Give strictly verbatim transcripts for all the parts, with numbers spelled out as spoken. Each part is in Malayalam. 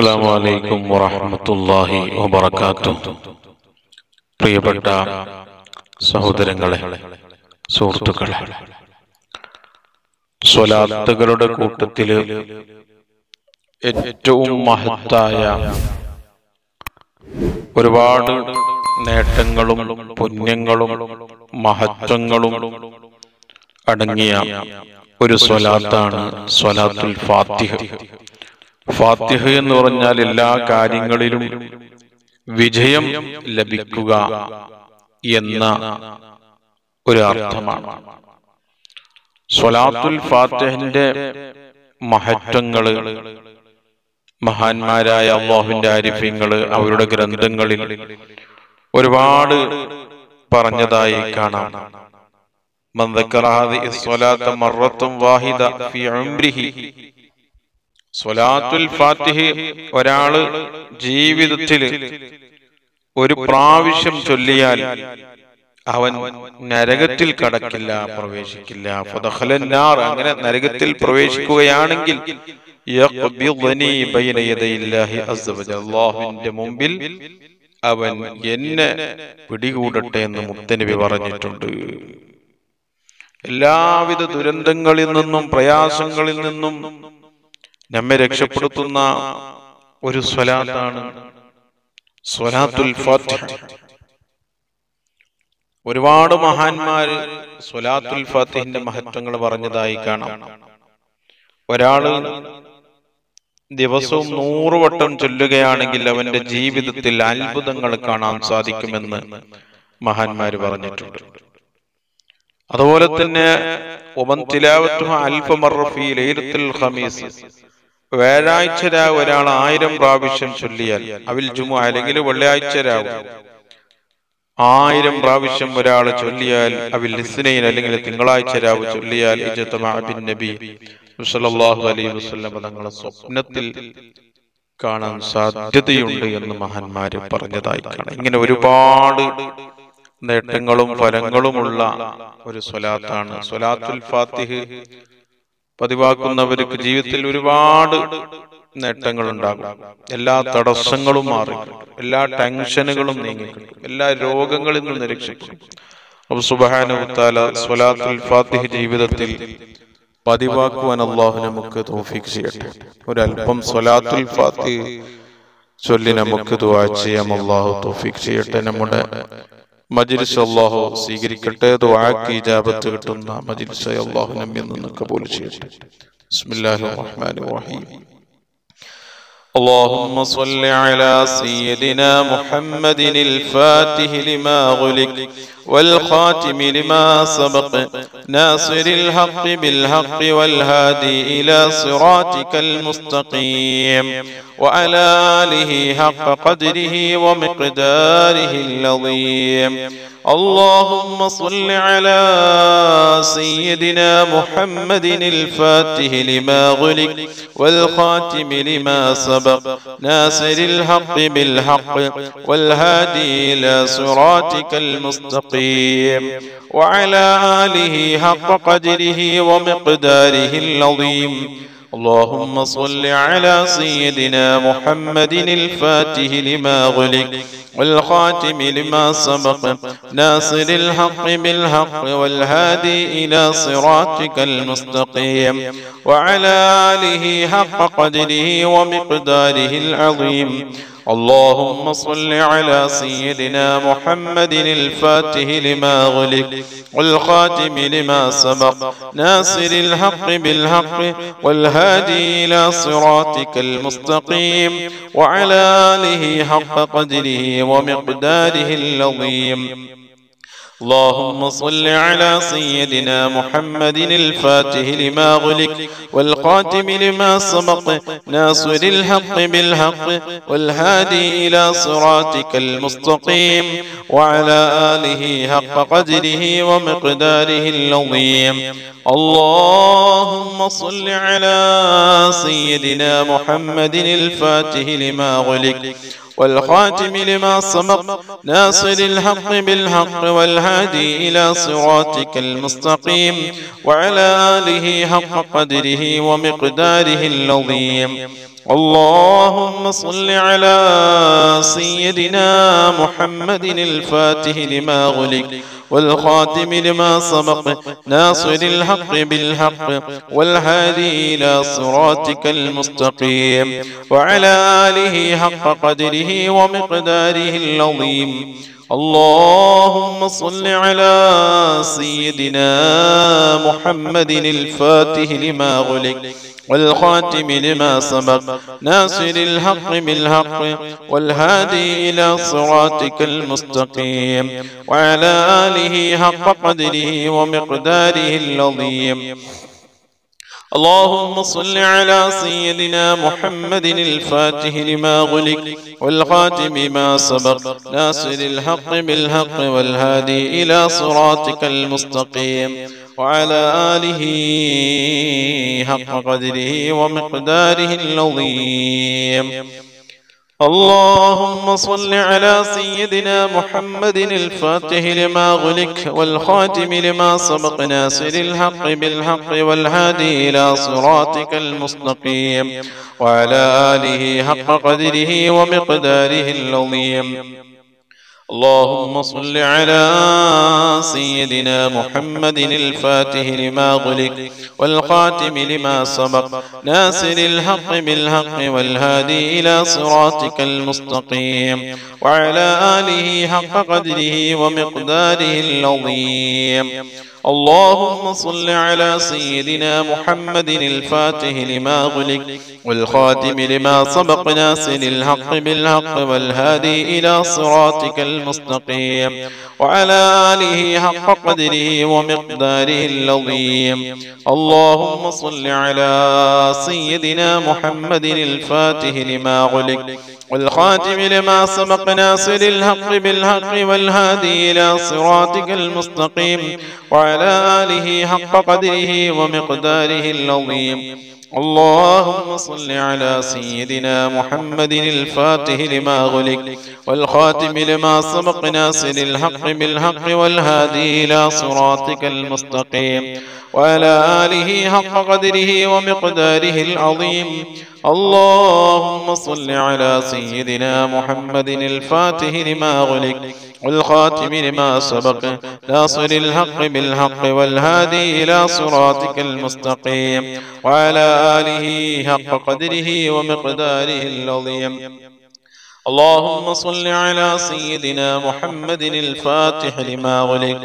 السلام عليكم ورحمة الله وبركاته. പ്രിയപ്പെട്ട സഹോദരങ്ങളെ സുഹൃത്തുക്കളെ, സ്വലാത്തുകളുടെ കൂട്ടത്തിൽ ഏറ്റവും മഹത്തായ ഒരുപാട് നേട്ടങ്ങളും പുണ്യങ്ങളും മഹത്വങ്ങളും അടങ്ങിയ ഒരു സ്വലാത്താണ് സ്വലാത്തുൽ ഫാത്തിഹ. ഫാത്തിഹ എന്ന് പറഞ്ഞാൽ എല്ലാ കാര്യങ്ങളിലും വിജയം ലഭിക്കുക എന്ന ഒരു അർത്ഥമാണ്. സ്വലാത്തുൽ ഫാത്തിഹിന്റെ മഹത്വങ്ങൾ മഹാന്മാരായ അല്ലാഹുവിന്റെ ആരിഫീങ്ങൾ അവരുടെ ഗ്രന്ഥങ്ങളിൽ ഒരുപാട് പറഞ്ഞതായി കാണാം. മൻ ദക്കറ ഹാദിഹി സ്വലാത മർറതൻ വാഹിദ ഫീ ഉംരിഹി, സ്വലാത്തുൽ ഫാത്തിഹി ഒരാള് ജീവിതത്തിൽ ഒരു പ്രാവശ്യം ചൊല്ലിയാൽ അവൻ നരകത്തിൽ കടക്കില്ല, പ്രവേശിക്കില്ല. ഫദഖലൻ നാർ, അങ്ങനെ നരകത്തിൽ പ്രവേശിക്കുകയാണെങ്കിൽ യഖ്ബിദ്നി ബൈന യദൈല്ലാഹി അസ്സ വജൽ, അല്ലാഹുവിന്റെ മുമ്പിൽ അവൻ എന്നെ പിടികൂടട്ടെ എന്ന് മുത്തനബി പറഞ്ഞിട്ടുണ്ട്. എല്ലാവിധ ദുരന്തങ്ങളിൽ നിന്നും പ്രയാസങ്ങളിൽ നിന്നും നമ്മെ രക്ഷപ്പെടുത്തുന്ന ഒരു സ്വലാത്താണ് സ്വലാത്തുൽ ഫാത്തിഹ. ഒരുപാട് മഹാന്മാര് സ്വലാത്തുൽ ഫാത്തിഹിന്റെ മഹത്വങ്ങൾ പറഞ്ഞതായി കാണാം. ഒരാള് ദിവസവും നൂറ് വട്ടം ചൊല്ലുകയാണെങ്കിൽ അവന്റെ ജീവിതത്തിൽ അത്ഭുതങ്ങൾ കാണാൻ സാധിക്കുമെന്ന് മഹാന്മാര് പറഞ്ഞിട്ടുണ്ട്. അതുപോലെ തന്നെ ഒമൻ തിലാവത്തുഹ അൽഫ മർറ ഫീ ലൈലത്തുൽ ഖമീസ്, വ്യാഴാഴ്ച രാവ് ഒരാൾ ആയിരം പ്രാവശ്യം ചൊല്ലിയാൽ, അവിൽ ജുമുഅ അല്ലെങ്കിൽ വെള്ളിയാഴ്ച രാവ് ആയിരം പ്രാവശ്യം ഒരാൾ ചൊല്ലിയാൽ, അവിൽ ഇസ്നൈൻ അല്ലെങ്കിൽ തിങ്കളാഴ്ച രാവ് ചൊല്ലിയാൽ, ഇജ്തമാഅ ബിൻ നബി സല്ലല്ലാഹു അലൈഹി വസല്ലം തങ്ങളെ സ്വപ്നത്തിൽ കാണാൻ സാധ്യതയുണ്ട് എന്ന് മഹാന്മാര് പറഞ്ഞതായി കാണാം. ഇങ്ങനെ ഒരുപാട് നേട്ടങ്ങളും ഫലങ്ങളുമുള്ള ഒരു സ്വലാത്താണ് സ്വലാത്തുൽ ഫാത്തിഹ്. പതിവാക്കുന്നവർക്ക് ജീവിതത്തിൽ ഒരുപാട് നേട്ടങ്ങൾ ഉണ്ടാകും. എല്ലാ തടസ്സങ്ങളും മാറി, എല്ലാ ടെൻഷനുകളും നീങ്ങിക്കിട്ടും, എല്ലാ രോഗങ്ങളിൽ നിന്ന് രക്ഷിക്കും. അല്ലാഹു സുബ്ഹാനഹു വ തആല സ്വലാത്തുൽ ഫാത്തിഹ് ജീവിതത്തിൽ പതിവാക്കുവാൻ അല്ലാഹു നമുക്ക് തൗഫീഖ് ചെയ്യട്ടെ. ഒരൽപ്പം സ്വലാത്തുൽ ഫാത്തിഹ് ചൊല്ലി നമുക്ക് ദുആ ചെയ്യാം. അല്ലാഹു തൗഫീഖ് ചെയ്യട്ടെ. നമ്മുടെ മജ്‌ലിസ് അല്ലാഹു സ്വീകരിക്കട്ടെ. ദുആക്ക് ഇജാബത്ത് കിട്ടുന്ന മജ്‌ലിസ് അല്ലാഹു നമ്മിൽ നിന്ന് കബൂൽ ചെയ്യട്ടെ. ബിസ്മില്ലാഹിർ റഹ്മാനിർ റഹീം. اللهم صل على سيدنا محمد الفاتح لما غلق والخاتم لما سبق ناصر الحق بالحق والهادي إلى صراطك المستقيم وعلى آله حق قدره ومقداره العظيم. اللهم صل على سيدنا محمد الفاتح لما غلق والخاتم لما سبق ناصر الحق بالحق والهادي إلى صراطك المستقيم وعلى آله حق قدره ومقداره العظيم. اللهم صل على سيدنا محمد الفاتح لما غلق والخاتم لما سبق ناصر الحق بالحق والهادي إلى صراطك المستقيم وعلى آله حق قدره ومقداره العظيم. اللهم صل على سيدنا محمد الفاتح لما غلق والخاتم لما سبق ناصر الحق بالحق والهادي إلى صراطك المستقيم وعلى آله حق قدره ومقداره العظيم. اللهم صل على سيدنا محمد الفاتح لما غلق والقاتم لما سبق ناصر الحق بالحق والهادي إلى صراطك المستقيم وعلى آله حق قدره ومقداره العظيم. اللهم صل على سيدنا محمد الفاتح لما غلق والخاتم لما سبق ناصر الحق بالحق والهادي إلى صراطك المستقيم وعلى آله حق قدره ومقداره العظيم. اللهم صل على سيدنا محمد الفاتح لما غلق والخاتم لما سبق ناصر الحق بالحق والهادي إلى صراطك المستقيم وعلى آله حق قدره ومقداره العظيم. اللهم صل على سيدنا محمد الفاتح لما غلق والخاتم لما سبق ناصر الحق بالحق والهادي إلى صراطك المستقيم وعلى آله حق قدره ومقداره العظيم. اللهم صل على سيدنا محمد الفاتح لما غلق والخاتم ما سبق ناصر الحق بالحق والهادي إلى صراطك المستقيم وعلى آله حق قدره ومقداره العظيم. اللهم صل على سيدنا محمد الفاتح لما غلق والخاتم لما سبق ناصر الحق بالحق والهادي إلى صراطك المستقيم وعلى آله حق قدره ومقداره العظيم. اللهم صل على سيدنا محمد الفاتح لما غلق والخاتم لما سبق ناصر الحق بالحق والهادي إلى صراطك المستقيم وعلى آله حق قدره ومقداره العظيم. اللهم صل على سيدنا محمد الفاتح لما غلق والخاتم لما سبق ناصر الحق بالحق والهادي إلى صراطك المستقيم وعلى آله حق قدره ومقداره العظيم. اللهم صل على سيدنا محمد الفاتح لما غلق والخاتم لما سبق ناصر الحق بالحق والهادي إلى صراطك المستقيم وعلى آله حق قدره ومقداره العظيم. اللهم صل على سيدنا محمد الفاتح لما غلق والخاتم لما سبق ناصر الحق بالحق والهادي إلى صراطك المستقيم وعلى آله حق قدره ومقداره العظيم. اللهم صل على سيدنا محمد الفاتح لما غلق والخاتم لما سبق ناصر الحق بالحق والهادي إلى صراطك المستقيم وعلى آله حق قدره ومقداره العظيم. اللهم صل على سيدنا محمد الفاتح لما غلق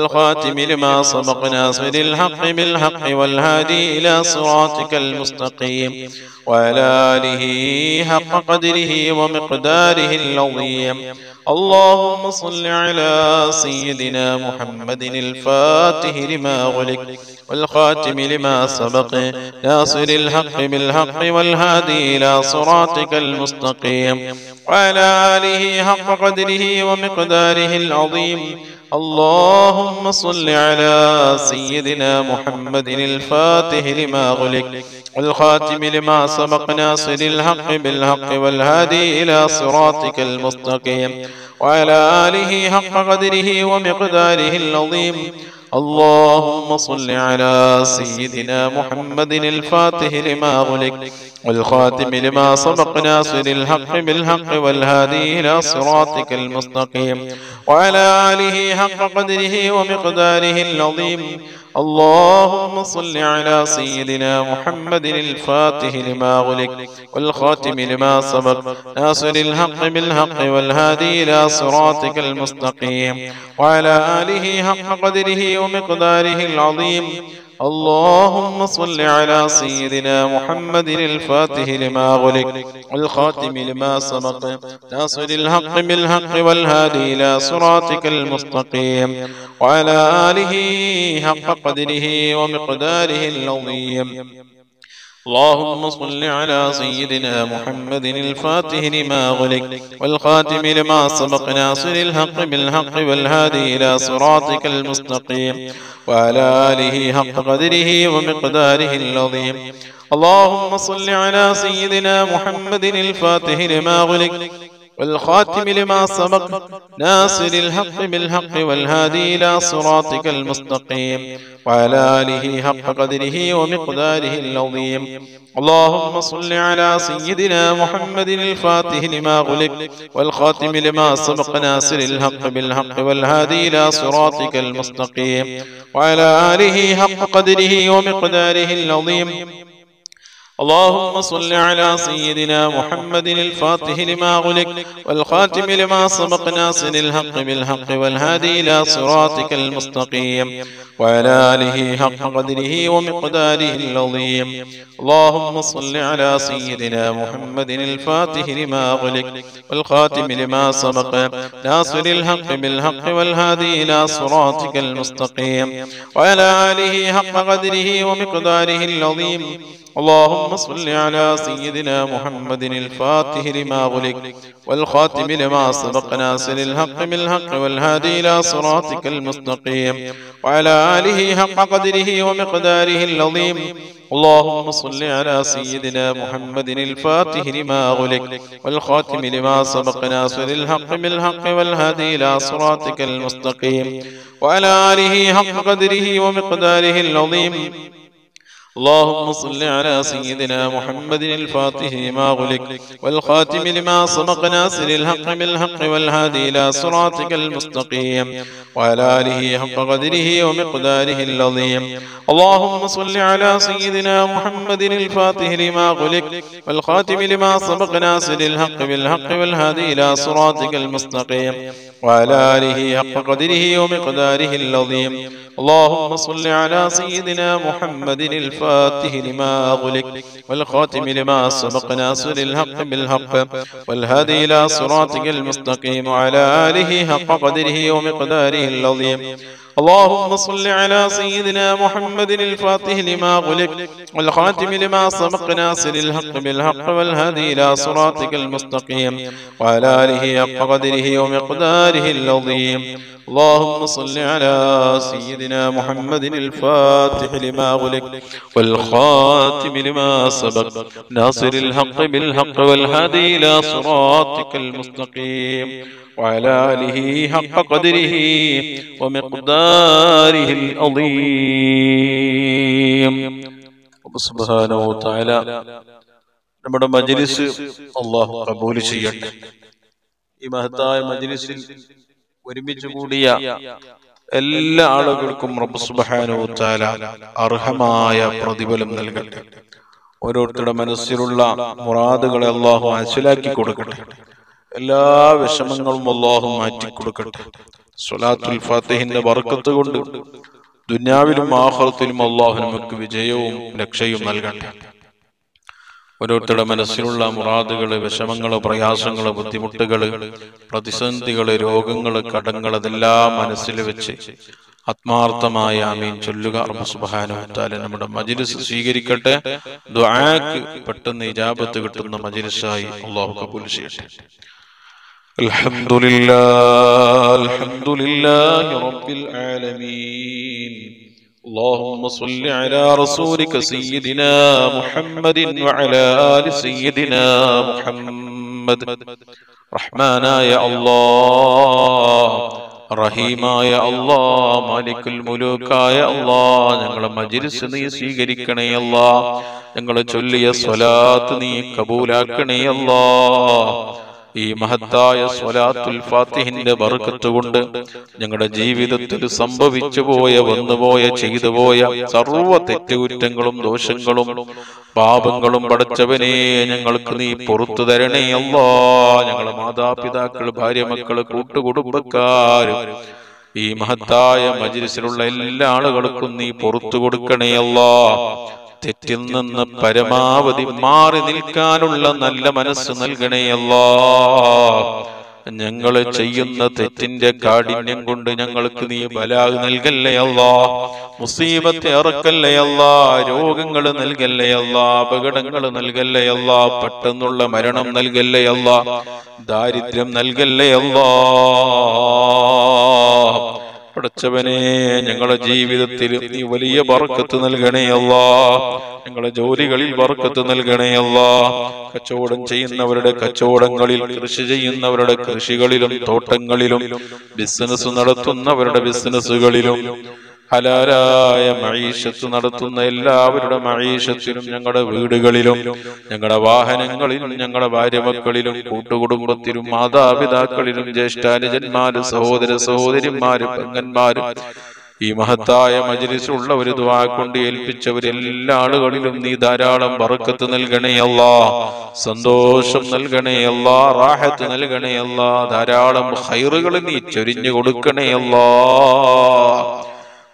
والخاتم لما سبق ناصر الحق بالحق والهادي إلى صراطك المستقيم وعلى آله حق قدره ومقداره العظيم. اللهم صل على سيدنا محمد الفاتح لما غلق والخاتم لما سبق ناصر الحق بالحق والهادي إلى صراطك المستقيم وعلى آله حق قدره ومقداره العظيم. اللهم صل على سيدنا محمد الفاتح لما غلق والخاتم لما سبق ناصر الحق بالحق والهادي إلى صراطك المستقيم وعلى آله حق قدره ومقداره العظيم. اللهم صل على سيدنا محمد الفاتح لما غلق والخاتم لما سبق ناصر الحق بالحق والهادي إلى صراطك المستقيم وعلى آله حق قدره ومقداره العظيم. اللهم صل على سيدنا محمد الفاتح لما غلق والخاتم لما سبق ناصر الحق بالحق والهادي إلى صراطك المستقيم وعلى آله حق قدره ومقداره العظيم. اللهم صل على سيدنا محمد الفاتح لما غلق والخاتم لما سبق ناصر الحق بالحق والهادي إلى صراطك المستقيم وعلى آله حق قدره ومقداره العظيم. اللهم صل على سيدنا محمد الفاتح لما غلق والخاتم لما سبق ناصر الحق بالحق والهادي إلى صراطك المستقيم وعلى آله حق قدره ومقداره العظيم. اللهم صل على سيدنا محمد الفاتح لما غلق والخاتم لما سبق ناصر الحق بالحق والهادي إلى صراطك المستقيم وعلى آله حق قدره ومقداره العظيم. اللهم صل على سيدنا محمد الفاتح لما غلق والخاتم لما سبق ناصر الحق بالحق والهادي إلى صراطك المستقيم وعلى آله حق قدره ومقداره العظيم. اللهم صل على سيدنا محمد الفاتح لما غلق والخاتم لما سبق ناصر الحق بالحق والهادي إلى صراطك المستقيم وعلى آله حق قدره ومقداره العظيم. اللهم صل على سيدنا محمد الفاتح لما غلق والخاتم لما سبق ناصر الحق بالحق والهادي إلى صراطك المستقيم وعلى آله حق قدره ومقداره العظيم. اللهم صل على سيدنا محمد الفاتح لما غلق والخاتم لما سبق ناصر الحق بالحق والهادي إلى صراطك المستقيم وعلى آله حق قدره ومقداره العظيم. اللهم صل على سيدنا محمد الفاتح لما غلق والخاتم لما سبق ناصر الحق بالحق والهادي إلى صراطك المستقيم وعلى آله حق قدره ومقداره العظيم. اللهم صل على سيدنا محمد الفاتح لما غلق والخاتم لما سبق ناصر الحق بالحق والهادي إلى صراطك المستقيم وعلى آله حق قدره ومقداره العظيم. اللهم صل على سيدنا محمد الفاتح لما غلق والخاتم لما سبق ناصر الحق بالحق والهادي إلى صراطك المستقيم وعلى آله حق قدره ومقداره العظيم. اللهم صل على سيدنا محمد الفاتح الفاتح لما غلق والخاتم لما سبق ناصر الحق بالحق والهادي إلى صراطك المستقيم وعلى آله حق قدره ومقداره العظيم. اللهم صل على سيدنا محمد الفاتح لما غلق والخاتم لما سبق ناصر الحق بالحق والهادي إلى صراطك المستقيم وعلى آله حق قدره ومقداره العظيم. اللهم صل على سيدنا محمد الفاتح لما غلق والخاتم لما سبق ناصر الحق بالحق والهادي إلى صراطك المستقيم وعلى آله حق قدره ومقداره العظيم. سبحانه وتعالى നമ്മുടെ മജ്‌ലിസ് അല്ലാഹു ഖബൂൽ ചെയ്യട്ടെ. ഈ മഹത്തായ മജ്‌ലിസിൽ ഒരുമിച്ച് കൂടിയ എല്ലാ ആളുകൾക്കും റബ്ബ് സുബ്ഹാനഹു വതആല അർഹമായ പ്രതിഫലം നൽകട്ടെ. ഓരോരുത്തരുടെ മനസ്സിലുള്ള മുറാദുകളെ അല്ലാഹു ആശലാക്കി കൊടുക്കട്ടെ. എല്ലാ വിഷമങ്ങളും അല്ലാഹു മാറ്റി കൊടുക്കട്ടെ. സ്വലാത്തുൽ ഫാത്തിഹിന്റെ ബർക്കത്ത് കൊണ്ട് ദുനിയാവിലും ആഖിറത്തിലും അല്ലാഹു നമുക്ക് വിജയവും രക്ഷയും നൽകട്ടെ. ഓരോരുത്തരുടെ മനസ്സിലുള്ള മുറാദുകള്, വിഷമങ്ങള്, പ്രയാസങ്ങള്, ബുദ്ധിമുട്ടുകള്, പ്രതിസന്ധികള്, രോഗങ്ങള്, കടങ്ങൾ അതെല്ലാം മനസ്സിൽ വെച്ച് ആത്മാർത്ഥമായ ആമീൻ ചൊല്ലുക. റബ്ബ് സുബ്ഹാനഹു വതആല നമ്മുടെ മജ്‌ലിസ് സ്വീകരിക്കട്ടെ. ദുആക്ക് പെട്ടെന്ന് ഇജാബത്ത് കിട്ടുന്ന മജ്‌ലിസായി അല്ലാഹു ഖബൂൽ ചെയ്യട്ടെ. അൽഹംദുലില്ലാഹ് അൽഹംദുലില്ലാഹി റബ്ബിൽ ആലമീൻ. اللهم صل على رسولك سيدنا محمد وعلى آل سيدنا محمد. رحمانا يا الله, رحيما يا الله, مالك الملوك يا الله. ഞങ്ങളെ മജ്‌ലിസ് നീ സ്വീകരിക്കണേ അല്ലാ. ഞങ്ങളെ ചൊല്ലിയ സ്വലാത്ത് നീ കബൂലാക്കണേ അല്ലാ. ഈ മഹത്തായ സ്വലാത്തുൽ ഫാത്തിഹിന്റെ ബർക്കത്ത് കൊണ്ട് ഞങ്ങളുടെ ജീവിതത്തിൽ സംഭവിച്ചു പോയ, വന്നുപോയ, ചെയ്തു പോയ സർവ്വ തെറ്റുകുറ്റങ്ങളും ദോഷങ്ങളും പാപങ്ങളും പടച്ചവനെ ഞങ്ങൾക്ക് നീ പുറത്തു തരണേ അല്ലാ. ഞങ്ങളുടെ മാതാപിതാക്കൾ, ഭാര്യ മക്കള്, കൂട്ടുകുടുംബക്കാര്, ഈ മഹത്തായ മജ്‌ലിസിലുള്ള എല്ലാ ആളുകൾക്കും നീ പുറത്തു കൊടുക്കണേ അല്ലാ. തെറ്റിൽ നിന്ന് പരമാവധി മാറി നിൽക്കാനുള്ള നല്ല മനസ്സ് നൽകണേ അല്ലാ. ഞങ്ങൾ ചെയ്യുന്ന തെറ്റിന്റെ കാഠിന്യം കൊണ്ട് ഞങ്ങൾക്ക് നീ ബലാഹ് നൽകല്ലേ അല്ലാ. മുസീബത്ത് ഇറക്കല്ലേ അല്ലാ. രോഗങ്ങൾ നൽകല്ലേ അല്ലാ. അപകടങ്ങൾ നൽകല്ലേ അല്ലാ. പെട്ടെന്നുള്ള മരണം നൽകല്ലേ അല്ലാ. ദാരിദ്ര്യം നൽകല്ലേ അല്ലാ. പടച്ചവനെ ഞങ്ങളുടെ ജീവിതത്തിൽ നീ വലിയ ബർക്കത്ത് നൽകണേ അല്ലാ. ഞങ്ങളുടെ ജോലികളിൽ ബർക്കത്ത് നൽകണേ അല്ലാ. കച്ചവടം ചെയ്യുന്നവരുടെ കച്ചവടങ്ങളിൽ, കൃഷി ചെയ്യുന്നവരുടെ കൃഷികളിലും തോട്ടങ്ങളിലും, ബിസിനസ് നടത്തുന്നവരുടെ ബിസിനസ്സുകളിലും, ഹലാലായ മഈഷത്ത് നടത്തുന്ന എല്ലാവരുടെ മഈഷത്തിലും, ഞങ്ങളുടെ വീടുകളിലും, ഞങ്ങളുടെ വാഹനങ്ങളിലും, ഞങ്ങളുടെ ഭാര്യമക്കളിലും, കൂട്ടുകുടുംബത്തിലും, മാതാപിതാക്കളിലും, ജ്യേഷ്ഠാനുജന്മാരും, സഹോദര സഹോദരിമാരും, പെങ്ങന്മാരും, ഈ മഹത്തായ മജ്‌ലിസ് ഉള്ളവർ ദുആ കൊണ്ട് ഏൽപ്പിച്ചവരെല്ലാ ആളുകളിലും നീ ധാരാളം ബർക്കത്ത് നൽകണേ അല്ലാ. സന്തോഷം നൽകണേ അല്ലാ. റാഹത്ത് നൽകണേ അല്ലാ. ധാരാളം ഖൈറുകൾ നീ ചൊരിഞ്ഞു കൊടുക്കണേ അല്ലാ.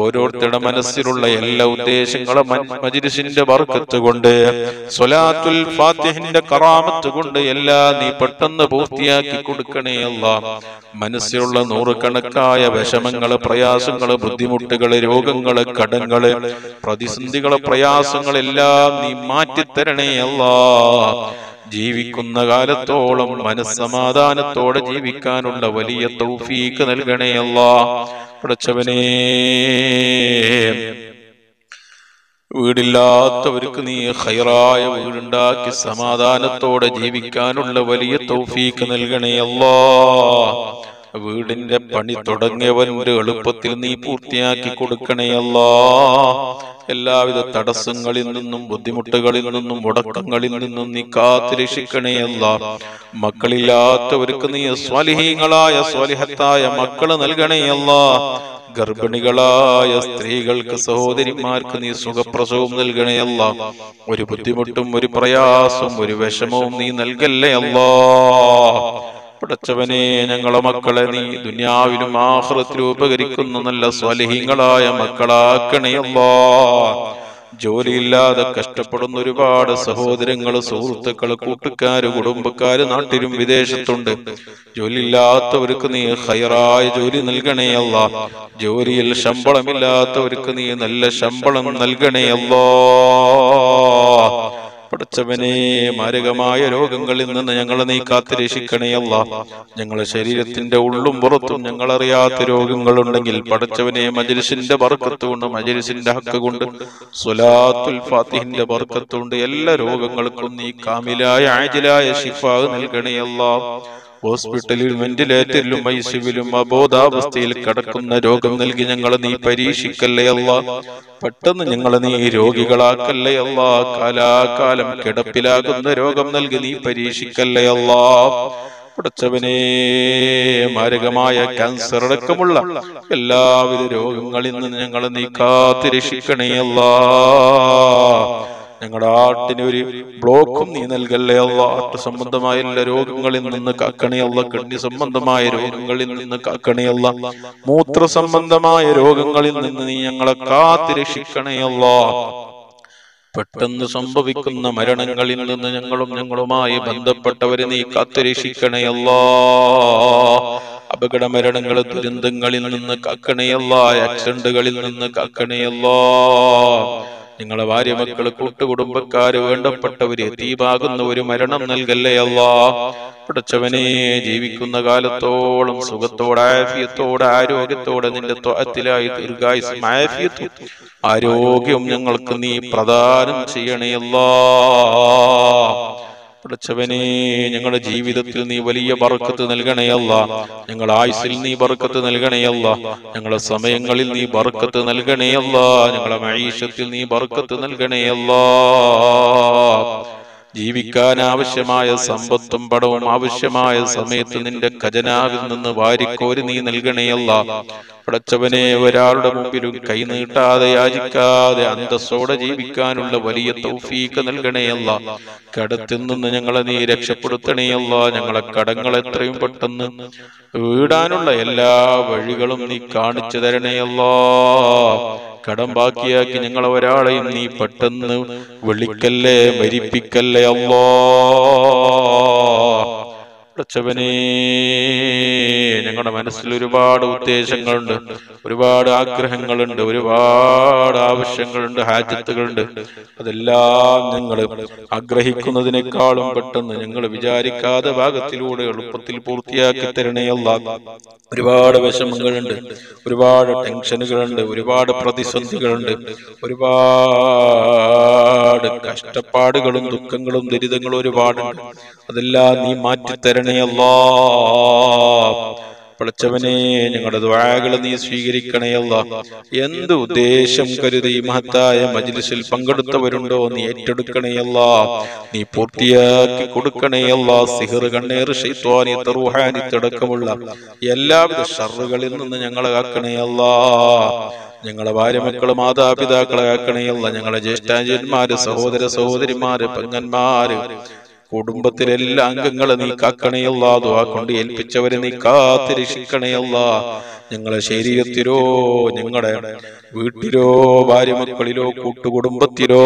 ഓരോരുത്തരുടെ മനസ്സിലുള്ള എല്ലാ ഉദ്ദേശങ്ങളും മജ്‌ലിസിന്റെ ബർക്കത്ത് കൊണ്ട്, സ്വലാത്തുൽ ഫാത്തിഹിന്റെ കറാമത്ത് കൊണ്ട് എല്ലാം നീ പെട്ടെന്ന് പൂർത്തിയാക്കി കൊടുക്കണേ അല്ലാ. മനസ്സിലുള്ള നൂറുകണക്കായ വിഷമങ്ങള്, പ്രയാസങ്ങള്, ബുദ്ധിമുട്ടുകള്, രോഗങ്ങള്, കടങ്ങള്, പ്രതിസന്ധികള്, പ്രയാസങ്ങളെല്ലാം നീ മാറ്റിത്തരണേ അല്ലാ. ജീവിക്കുന്ന കാലത്തോളം മനസ്സമാധാനത്തോടെ ജീവിക്കാനുള്ള വലിയ തൗഫീക്ക് നൽകണേ അല്ലാ. പടച്ചവനേ, വീടില്ലാത്തവർക്ക് നീ ഖൈറായ വീടുണ്ടാക്കി സമാധാനത്തോടെ ജീവിക്കാനുള്ള വലിയ തൗഫീക്ക് നൽകണേ അല്ലാ. വീടിന്റെ പണി തുടങ്ങിയവരുടെ എളുപ്പത്തിൽ നീ പൂർത്തിയാക്കി കൊടുക്കണേ അല്ലാ. എല്ലാവിധ തടസ്സങ്ങളിൽ നിന്നും, ബുദ്ധിമുട്ടുകളിൽ നിന്നും, മുടക്കങ്ങളിൽ നിന്നും നീ കാത്തു രക്ഷിക്കണേ അല്ലാ. മക്കളില്ലാത്തവർക്ക് നീ സ്വാലിഹീങ്ങളായ സ്വാലിഹത്തായ മക്കള് നൽകണേ അല്ലാ. ഗർഭിണികളായ സ്ത്രീകൾക്ക്, സഹോദരിമാർക്ക് നീ സുഖപ്രസവം നൽകണേ അല്ലാ. ഒരു ബുദ്ധിമുട്ടും ഒരു പ്രയാസവും ഒരു വിഷമവും നീ നൽകല്ലേ അല്ലാ. പടച്ചവനെ, ഞങ്ങളെ മക്കളെ നീ ദുനിയാവിലും ആഖിറത്തിലും ഉപകരിക്കുന്ന നല്ല സ്വാലിഹീങ്ങളായ മക്കളാക്കണേ അല്ലാ. ജോലിയില്ലാതെ കഷ്ടപ്പെടുന്ന ഒരുപാട് സഹോദരങ്ങള്, സുഹൃത്തുക്കള്, കൂട്ടുകാര്, കുടുംബക്കാര് നാട്ടിലും വിദേശത്തുണ്ട്. ജോലിയില്ലാത്തവർക്ക് നീ ഖൈറായ ജോലി നൽകണേ അല്ലാ. ജോലിയിൽ ശമ്പളമില്ലാത്തവർക്ക് നീ നല്ല ശമ്പളം നൽകണേ അല്ലാ. പടച്ചവനെ, മാരകമായ രോഗങ്ങളിൽ നിന്ന് ഞങ്ങളെ നീ കാത്തു രക്ഷിക്കണേ അല്ലാ. ഞങ്ങളെ ശരീരത്തിന്റെ ഉള്ളും പുറത്തും ഞങ്ങളറിയാത്ത രോഗങ്ങളുണ്ടെങ്കിൽ പടച്ചവനെ മജ്‌ലിസിന്റെ ബർക്കത്ത് കൊണ്ട്, മജ്‌ലിസിന്റെ ഹക്ക് കൊണ്ട്, സ്വലാത്തുൽ ഫാത്തിഹിന്റെ ബർക്കത്ത് കൊണ്ട് എല്ലാ രോഗങ്ങൾക്കും നീ കാമിലായ ആജിലായ ശിഫാ നൽകണേ അല്ലാ. ഹോസ്പിറ്റലിൽ, വെന്റിലേറ്ററിലും, ഐസിയുവിലും അബോധാവസ്ഥയിൽ കിടക്കുന്ന രോഗം നൽകി ഞങ്ങളെ നീ പരീക്ഷിക്കല്ലേ അല്ലാ. പെട്ടെന്ന് ഞങ്ങളെ നീ രോഗികളാക്കല്ലേ അല്ലാ. കാലാകാലം കിടപ്പിലാകുന്ന രോഗം നൽകി നീ പരീക്ഷിക്കല്ലേ അല്ലാ. പടച്ചവനെ, മാരകമായ ക്യാൻസർ അടക്കമുള്ള എല്ലാവിധ രോഗങ്ങളിൽ നിന്ന് ഞങ്ങളെ നീ കാത്തു രക്ഷിക്കണേ അല്ലാ. ഞങ്ങളുടെ ആർട്ടിന് ഒരു ബ്ലോക്കും നീ നൽകല്ലേ അല്ലാ. ആർട്ട് സംബന്ധമായ എല്ലാ രോഗങ്ങളിൽ നിന്ന് കാക്കണേ അല്ലാ. കിഡ്നി സംബന്ധമായ രോഗങ്ങളിൽ നിന്ന് കാക്കണേ അല്ലാ. മൂത്ര സംബന്ധമായ രോഗങ്ങളിൽ നിന്ന് നീ ഞങ്ങളെ കാത്തു രക്ഷിക്കണേ അല്ലാ. പെട്ടെന്ന് സംഭവിക്കുന്ന മരണങ്ങളിൽ നിന്ന് ഞങ്ങളും ഞങ്ങളുമായി ബന്ധപ്പെട്ടവരെ നീ കാത്തു രക്ഷിക്കണേ അല്ലാ. അപകട മരണങ്ങളെ, ദുരന്തങ്ങളിൽ നിന്ന് കാക്കണേ അല്ലാ. ആക്സിഡന്റുകളിൽ നിന്ന് കാക്കണേ അല്ലാ. നിങ്ങളെ ഭാര്യ, മക്കള്, കൂട്ടുകുടുംബക്കാര്, വേണ്ടപ്പെട്ടവര് എത്തീമാകുന്ന ഒരു മരണം നൽകല്ലേ അല്ലാ. പടച്ചവനെ, ജീവിക്കുന്ന കാലത്തോളം സുഖത്തോടെ, ആഫിയത്തോടെ, ആരോഗ്യത്തോടെ നിന്റെ ത്വഅത്തിലായി ദീർഘായുസ്സും ആഫിയത്തും ആരോഗ്യവും ഞങ്ങൾക്ക് നീ പ്രദാനം ചെയ്യണേ അല്ലാ. പടച്ചവനെ, ഞങ്ങളുടെ ജീവിതത്തിൽ നീ വലിയ ബർക്കത്ത് നൽകണേ അല്ലാ. ഞങ്ങളുടെ ആയുസ്സിൽ നീ ബർക്കത്ത് നൽകണേ അല്ലാ. ഞങ്ങളുടെ സമയങ്ങളിൽ നീ ബർക്കത്ത് നൽകണേ അല്ലാ. ഞങ്ങളുടെ മഈഷത്തിൽ നീ ബർക്കത്ത് നൽകണേ അല്ലാ. ജീവിക്കാൻ ആവശ്യമായ സമ്പത്തും പണവും ആവശ്യമായ സമയത്ത് നിന്റെ ഖജനാവിൽ നിന്ന് വാരിക്കോരി നീ നൽകണേ അല്ലാ. പടച്ചവനെ, ഒരാളുടെ മുമ്പിലും കൈനീട്ടാതെ, യാചിക്കാതെ, അന്തസ്സോടെ ജീവിക്കാനുള്ള വലിയ തൗഫീക്ക് നൽകണേ അല്ലാ. കടത്തിൽ നിന്ന് ഞങ്ങളെ നീ രക്ഷപ്പെടുത്തണേ അല്ലാ. ഞങ്ങളെ കടങ്ങൾ എത്രയും പെട്ടെന്ന് വീടാനുള്ള എല്ലാ വഴികളും നീ കാണിച്ചു തരണേ അല്ലാ. കടം ബാക്കിയാക്കി ഞങ്ങളെ ഒരാളെയും നീ പെട്ടെന്ന് വിളിക്കല്ലേ, മരിപ്പിക്കല്ലേ അല്ലാ. ഞങ്ങളുടെ നിങ്ങളുടെ മനസ്സിൽ ഒരുപാട് ഉദ്ദേശങ്ങളുണ്ട്, ഒരുപാട് ആഗ്രഹങ്ങളുണ്ട്, ഒരുപാട് ആവശ്യങ്ങളുണ്ട്, ഹാജത്തുകളുണ്ട്. അതെല്ലാം നിങ്ങൾ ആഗ്രഹിക്കുന്നതിനേക്കാളും പെട്ടെന്ന് ഞങ്ങൾ വിചാരിക്കാതെ ഭാഗത്തിലൂടെ എളുപ്പത്തിൽ പൂർത്തിയാക്കി തരണേ അല്ലാ. ഒരുപാട് വിഷമങ്ങളുണ്ട്, ഒരുപാട് ടെൻഷനുകളുണ്ട്, ഒരുപാട് പ്രതിസന്ധികളുണ്ട്, ഒരുപാട് കഷ്ടപ്പാടുകളും ദുഃഖങ്ങളും ദുരിതങ്ങളും ഒരുപാടുണ്ട്. അതെല്ലാം നീ മാറ്റിത്തരണേ അല്ലാ. പടച്ചവനെ, ഞങ്ങളുടെ ദുആകളെ നീ സ്വീകരിക്കണേ അല്ലാ. എന്ത് ഉദ്ദേശം കരുതി മഹത്തായ മജ്ലിസിൽ പങ്കെടുത്തവരുണ്ടോ നീ ഏറ്റെടുക്കണേ അല്ലാ. നീ പൂർത്തിയാക്കി കൊടുക്കണേ അല്ലാ. സിഹ്ർ, കണ്ണേറ്, ശൈത്വാനിയത്ത്, റുഹാനിയത്ത് അടക്കമുള്ള എല്ലാവിധ ശർറുകളിൽ നിന്ന് ഞങ്ങളെ കാക്കണേ അല്ലാ. ഞങ്ങളെ ഭാര്യമക്കള് മാതാപിതാക്കളെ കാക്കണേ അല്ലാ. ഞങ്ങളെ ജ്യേഷ്ഠാജന്മാര്, സഹോദര സഹോദരിമാര്, പെങ്ങന്മാര്, കുടുംബത്തിലെല്ലാ അംഗങ്ങളെ നീ കാക്കണയല്ല. ദുആ കൊണ്ട് ഏൽപ്പിച്ചവരെ നീ കാത്ത് രക്ഷിക്കണയല്ല. ഞങ്ങളെ ശരീരത്തിലോ, ഞങ്ങളുടെ വീട്ടിലോ, ഭാര്യ മക്കളിലോ, കൂട്ടുകുടുംബത്തിലോ,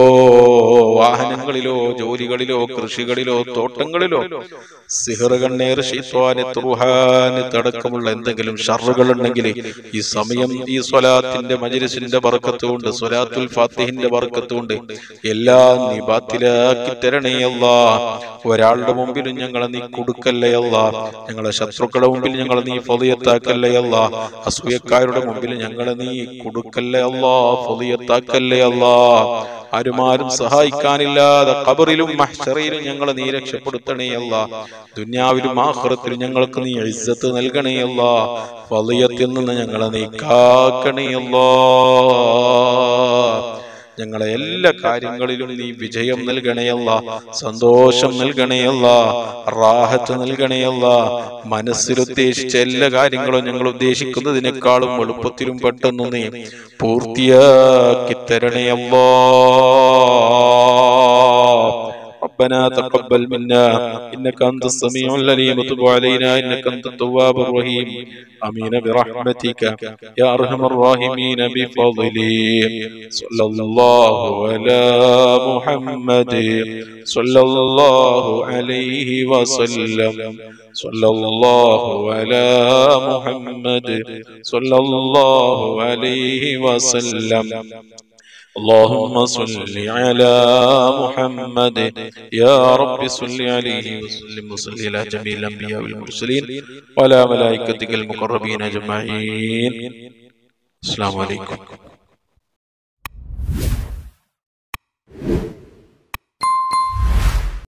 വാഹനങ്ങളിലോ, ജോലികളിലോ, കൃഷികളിലോ, തോട്ടങ്ങളിലോ സിഹ്ർ, കണ്ണേർ, ശൈത്വാനിയത്ത്, റുഹാനിയത്ത് അടക്കമുള്ള എന്തെങ്കിലും ശർറുകൾ ഉണ്ടെങ്കിൽ ഈ സമയം ഈ സ്വലാത്തിന്റെ മജ്ലിസിന്റെ ബർക്കത്ത് കൊണ്ട്, സ്വലാത്തുൽ ഫാത്തിഹിന്റെ ബർക്കത്ത് കൊണ്ട് എല്ലാം നീ ബാത്തിലാക്കി തരണയല്ല. ഒരാളുടെ മുമ്പിലും ഞങ്ങളെ നീ കൊടുക്കല്ലേ അല്ലാ. ഞങ്ങളെ ശത്രുക്കളുടെ മുമ്പിൽ ഞങ്ങളെ നീ ഫളിയത്താക്കല്ലേ അല്ലാ. അസൂയക്കാരുടെ മുമ്പിൽ ഞങ്ങളെ നീ കൊടുക്കല്ലേ അല്ലാ, ഫളിയത്താക്കല്ലേ അല്ലാ. ആരുമാരും സഹായിക്കാനില്ലാതെ ഖബറിലും മഹ്ശറിലും ഞങ്ങളെ നീ രക്ഷപ്പെടുത്തണേ അല്ലാ. ദുനിയാവിലും ആഖിറത്തിലും ഞങ്ങൾക്ക് നീ ഇസ്സത്ത് നൽകണേ അല്ലാ. ഫളിയത്തിൽ നിന്ന് ഞങ്ങളെ നീ കാക്കണേ അല്ലാ. ഞങ്ങളെ എല്ലാ കാര്യങ്ങളിലും നീ വിജയം നൽകണയല്ല, സന്തോഷം നൽകണയല്ല, റാഹത്ത് നൽകണയല്ല. മനസ്സിലുദ്ദേശിച്ച എല്ലാ കാര്യങ്ങളും ഞങ്ങൾ ഉദ്ദേശിക്കുന്നതിനേക്കാളും എളുപ്പത്തിലും പെട്ടെന്ന് നീ പൂർത്തിയാക്കി തരണയല്ല. ربنا تقبل منا إنك أنت السميع العليم وتب علينا إنك أنت التواب الرحيم. آمين برحمتك يا أرحم الراحمين بفضلك. صلى الله على محمد صلى الله عليه وسلم. صلى الله على محمد صلى الله عليه وسلم. اللهم صل على محمد يا رب صل عليه وسلم وصل على جميع الأنبياء والمرسلين وعلى ملائكتك المقربين أجمعين. السلام عليكم.